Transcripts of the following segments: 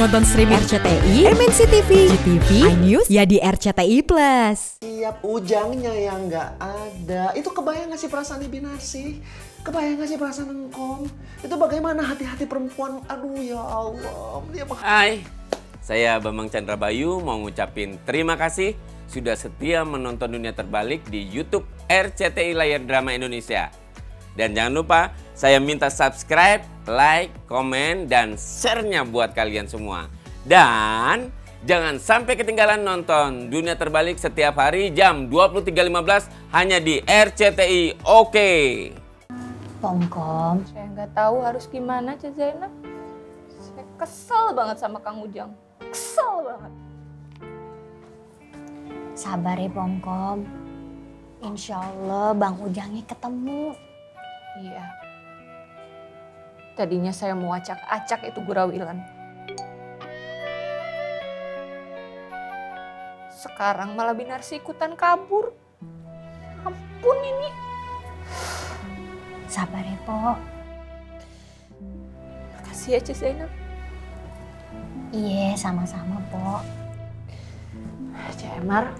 Nonton streaming RCTI, MNC TV, GTV, I News, ya di RCTI+. Siap Ujangnya yang nggak ada. Itu kebayang nggak sih perasaan Ibi Narsih? Kebayang nggak sih perasaan Engkom? Itu bagaimana hati-hati perempuan? Aduh ya Allah. Hai, saya Bambang Chandra Bayu mau ngucapin terima kasih sudah setia menonton Dunia Terbalik di YouTube RCTI Layar Drama Indonesia. Dan jangan lupa, saya minta subscribe, like, komen, dan share-nya buat kalian semua. Dan jangan sampai ketinggalan nonton Dunia Terbalik setiap hari jam 23.15 hanya di RCTI. Oke. Pongkom, saya nggak tahu harus gimana, Cik Zainab. Saya kesel banget sama Kang Ujang. Kesel banget. Sabar ya, Pongkom. Insya Allah Bang Ujangnya ketemu. Iya, tadinya saya mau acak-acak itu gurawilan. Sekarang malah Binarsi ikutan kabur. Ampun ini. Sabar ya, Po. Makasih ya, Cik Zainab. Iya, sama-sama, Po. Cemar,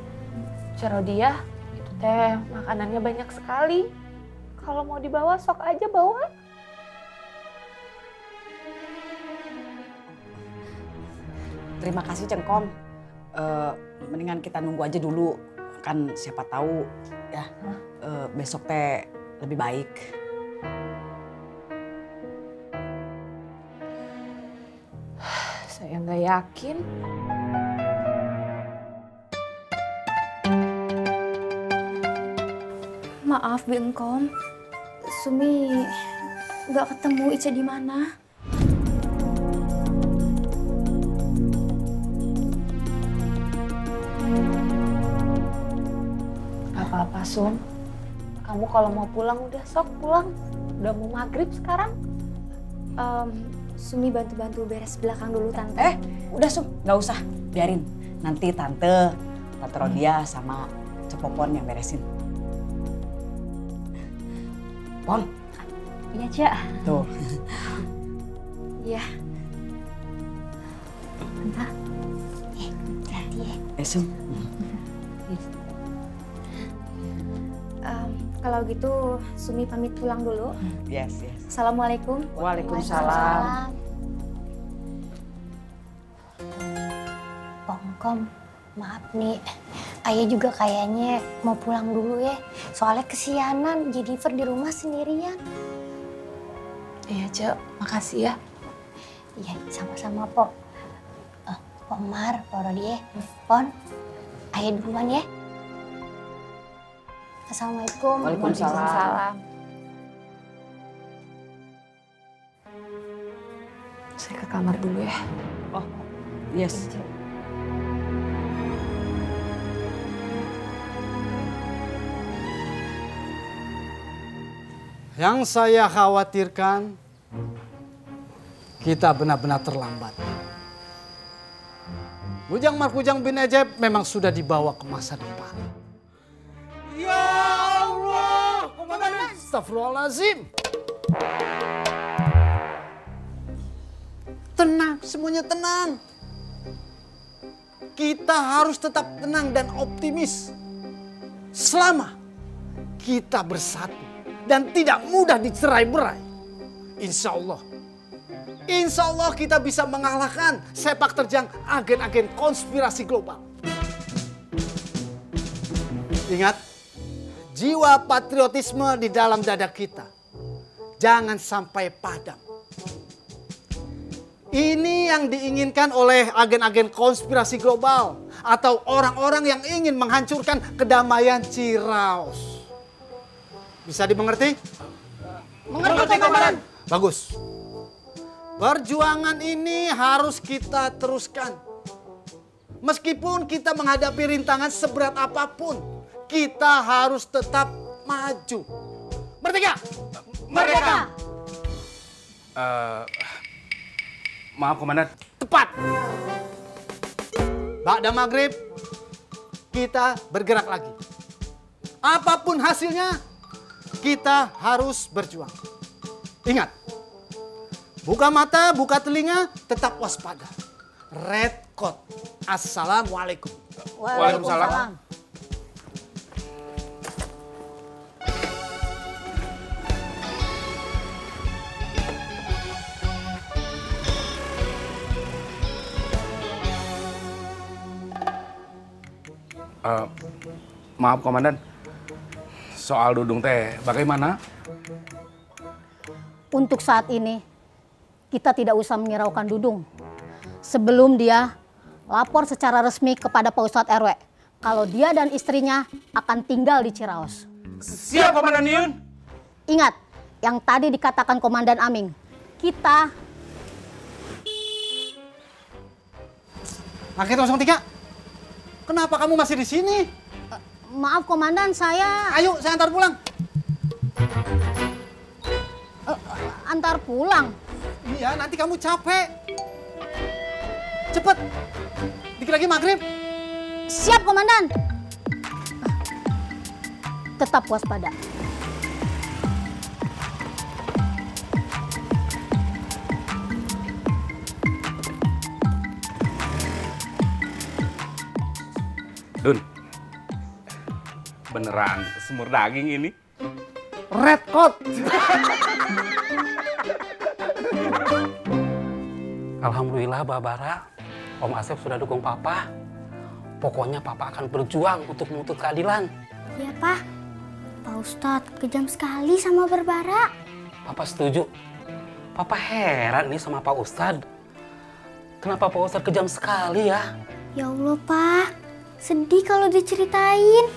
Cerodia, itu teh makanannya banyak sekali. Kalau mau dibawa, sok aja bawa. Terima kasih, Cengkom. Mendingan kita nunggu aja dulu. Kan siapa tahu ya besok teh lebih baik. Saya nggak yakin. Maaf, Bi Engkom. Sumi nggak ketemu Ica di mana? Gak apa-apa, Sum. Kamu kalau mau pulang udah sok pulang. Udah mau maghrib sekarang. Sumi bantu-bantu beres belakang dulu, Tante. Udah, Sum. Nggak usah. Biarin. Nanti Tante Rodia sama Cepopon yang beresin. Pon. Iya, Cak. Tuh. Iya. Entah. Hati-hati ya. Esih. Kalau gitu Sumi pamit pulang dulu. Yes. Assalamualaikum. Waalaikumsalam. Pongkom, maaf nih. Ayah juga kayaknya mau pulang dulu ya, soalnya kesianan Jennifer di rumah sendirian. Iya, Cek. Makasih ya. Iya, sama-sama, Po. Pomar, Po Rodie, Pon. Ayah duluan ya. Assalamualaikum. Waalaikumsalam. Saya ke kamar dulu ya. Oh, yes. Yang saya khawatirkan, kita benar-benar terlambat. Ujang Markujang bin Ejeb memang sudah dibawa ke masa depan. Ya Allah! Komandan! Astagfirullahaladzim! Tenang, semuanya tenang. Kita harus tetap tenang dan optimis. Selama kita bersatu. Dan tidak mudah dicerai-berai. Insya Allah kita bisa mengalahkan sepak terjang agen-agen konspirasi global. Ingat, jiwa patriotisme di dalam dada kita. Jangan sampai padam. Ini yang diinginkan oleh agen-agen konspirasi global. Atau orang-orang yang ingin menghancurkan kedamaian Ciraos. Bisa dimengerti? Mengerti, Komandan. Bagus. Perjuangan ini harus kita teruskan. Meskipun kita menghadapi rintangan seberat apapun, kita harus tetap maju. Merdeka! Merdeka! Maaf, Komandan. Tepat. Ba'da maghrib, kita bergerak lagi. Apapun hasilnya, kita harus berjuang. Ingat, buka mata, buka telinga, tetap waspada. Red Coat. Assalamualaikum. Waalaikumsalam. Maaf Komandan, soal Dudung teh bagaimana? Untuk saat ini kita tidak usah mengiraukan Dudung sebelum dia lapor secara resmi kepada Pak Ustadz RW kalau dia dan istrinya akan tinggal di Ciraos. Siap Komandan Yun. Ingat yang tadi dikatakan Komandan Aming, kita paket 03. Kenapa kamu masih di sini? Maaf Komandan, saya... Ayo, saya antar pulang. Antar pulang? Iya, nanti kamu capek. Cepet. Dikit lagi maghrib. Siap Komandan. Tetap waspada. Dun, beneran semur daging ini? Red Coat! Alhamdulillah, Mbak Bara, Om Asep sudah dukung Papa. Pokoknya Papa akan berjuang untuk menuntut keadilan. Iya, Pak. Pak Ustadz kejam sekali sama Berbara. Papa setuju. Papa heran nih sama Pak Ustadz. Kenapa Pak Ustadz kejam sekali ya? Ya Allah, Pak. Sedih kalau diceritain.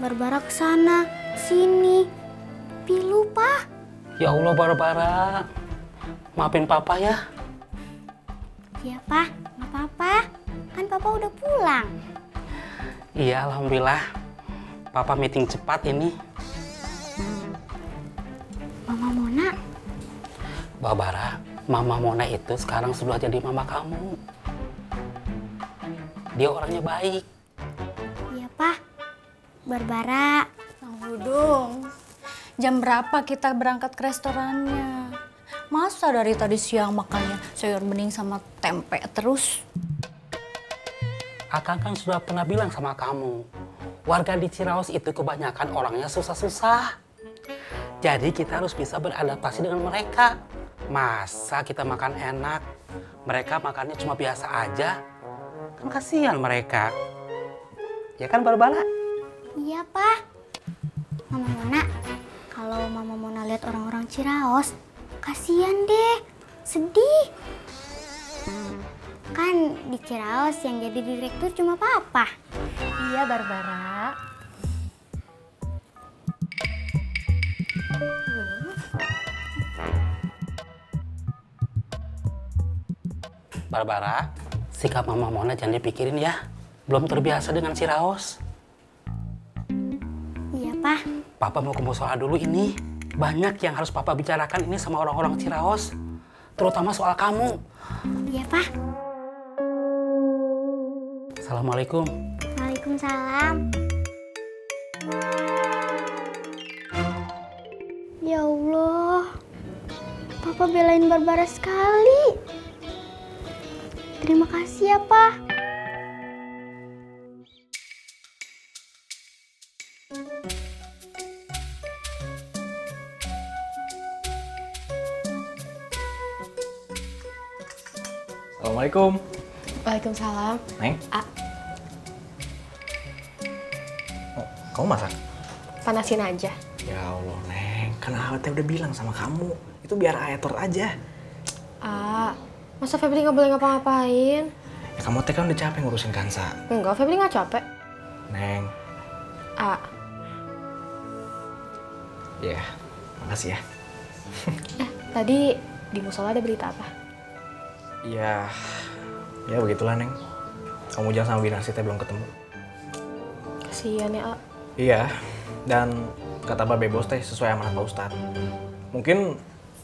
Barbara kesana, sini. Pilu, Pak. Ya Allah, Barbara. Maafin Papa ya. Iya, Pak. Nggak apa-apa. Kan Papa udah pulang. Iya, Alhamdulillah. Papa meeting cepat ini. Mama Mona. Barbara, Mama Mona itu sekarang sudah jadi mama kamu. Dia orangnya baik. Barbara, Bang Dudung, jam berapa kita berangkat ke restorannya? Masa dari tadi siang makannya sayur bening sama tempe terus? Akang kan sudah pernah bilang sama kamu, warga di Ciraos itu kebanyakan orangnya susah-susah. Jadi kita harus bisa beradaptasi dengan mereka. Masa kita makan enak, mereka makannya cuma biasa aja? Kan kasihan mereka. Ya kan Barbara? Iya, Pak. Mama Mona, kalau Mama Mona lihat orang-orang Ciraos, kasihan deh, sedih. Kan di Ciraos yang jadi direktur cuma Papa. Iya, Barbara. Barbara, sikap Mama Mona jangan dipikirin ya. Belum terbiasa dengan Ciraos. Papa mau ke musola dulu ini. Banyak yang harus Papa bicarakan ini sama orang-orang Ciraos. Terutama soal kamu. Iya, Pak. Assalamualaikum. Waalaikumsalam. Ya Allah. Papa belain Barbara sekali. Terima kasih ya, Pak. Assalamualaikum. Waalaikumsalam. Neng. Kamu masak? Panasin aja. Ya Allah, Neng. Kan Awetnya udah bilang sama kamu. Itu biar aetor aja. Masa Febri nggak boleh ngapa-ngapain? Ya, kamu teh kan udah capek ngurusin Kansa. Enggak, Febri nggak capek. Neng. Ya, makasih ya. Tadi di musola ada berita apa? Ya begitulah, Neng. Kamu Ujang sama Binasi teh belum ketemu. Kasihan ya, A. Iya, dan kata Babe Bos teh sesuai amanah Pak Ustadz. Mungkin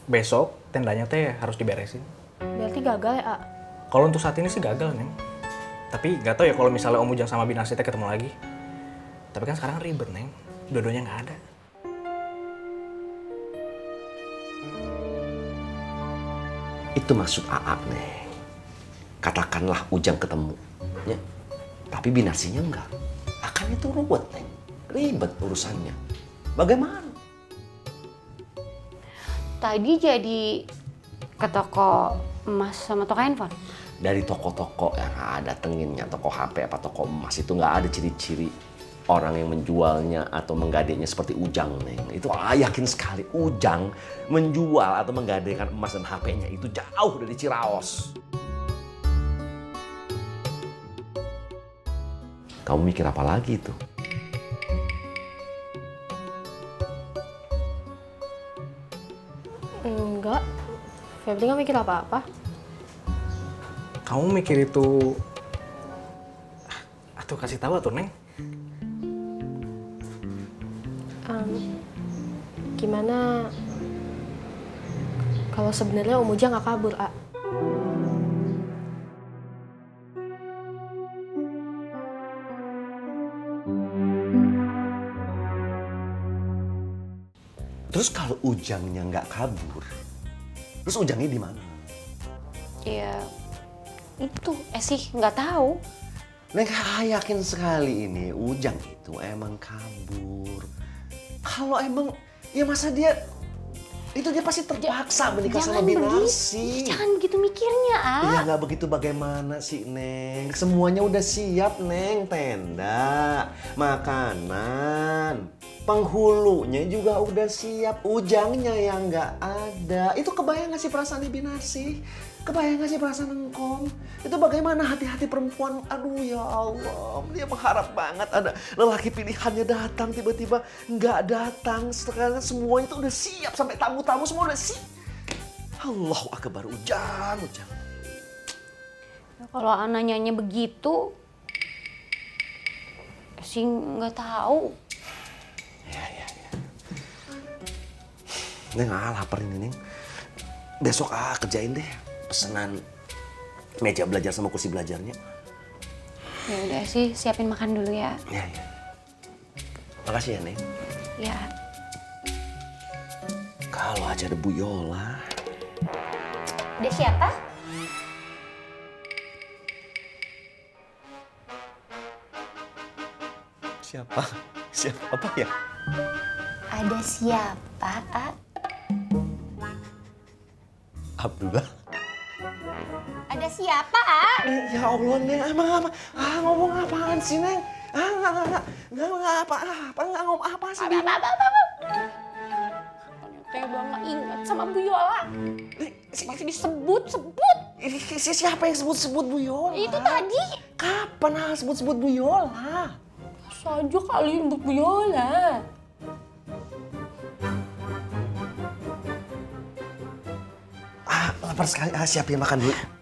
besok tendanya teh harus diberesin. Berarti gagal ya, A? Kalau untuk saat ini sih gagal, Neng. Tapi gak tau ya kalau misalnya Om Ujang sama Binasi teh ketemu lagi. Tapi kan sekarang ribet, Neng. Dua-duanya gak ada. Itu maksud Aak, Neng. katakanlah Ujang ketemu, ya. Tapi binasinya enggak. Akan itu ruwet, Neng. Ribet urusannya. Bagaimana? Tadi jadi ke toko emas sama toko handphone? Dari toko-toko yang ada tenginnya, toko HP apa toko emas itu nggak ada ciri-ciri orang yang menjualnya atau menggadainya seperti Ujang, Neng. Itu yakin sekali Ujang menjual atau menggadaikan emas dan HP-nya itu jauh dari Ciraos. Kamu mikir apa lagi itu? Enggak, Febri nggak mikir apa-apa. Kamu mikir itu... Atuh kasih tahu atuh, Neng. Gimana kalau sebenarnya Om Ujang nggak kabur, A? Terus kalau Ujangnya nggak kabur, terus Ujangnya di mana? Iya, itu Esih nggak tahu. Neng yakin sekali ini Ujang itu emang kabur. Kalau emang ya masa dia, itu dia pasti terpaksa menikah sama Binarsi. Jangan begitu mikirnya, A. Ya nggak begitu bagaimana sih, Neng. Semuanya udah siap, Neng. Tenda, makanan, penghulunya juga udah siap. Ujangnya yang nggak ada. Itu kebayang nggak sih perasaan Binarsi? Kebayang nggak sih perasaan engkom? Itu bagaimana hati-hati perempuan? Aduh ya Allah, dia berharap banget ada lelaki pilihannya datang, tiba-tiba nggak datang. Sekarang semua itu udah siap, sampai tamu-tamu semua udah siap. Allahu Akbar, Ujang, Ujang. Kalau anaknya begitu, sih nggak tahu. Ya. Neng, lapar ini, Neng. Besok kerjain deh pesanan meja belajar sama kursi belajarnya. Ya udah sih, siapin makan dulu ya. Iya. Makasih ya, Neng. Iya. Kalau aja ada Bu Yola. Dia siapa? Siapa? Siapa apa ya? Ada siapa, A? Abdullah. Ada siapa, ah? Ya Allah, Neng, emang apa? Ah, ngomong apaan sih, Neng? Ah, nggak ngomong apa sih? Apa. Teh nggak ingat sama Bu Yola. Masih disebut. Siapa yang sebut-sebut Bu Yola? Itu tadi. Kapan sebut-sebut Bu Yola? Saja kali sebut Bu Yola. Lapar sekali, siapin makan dulu.